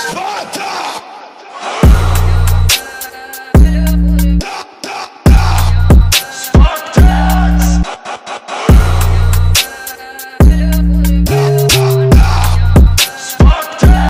Sparta!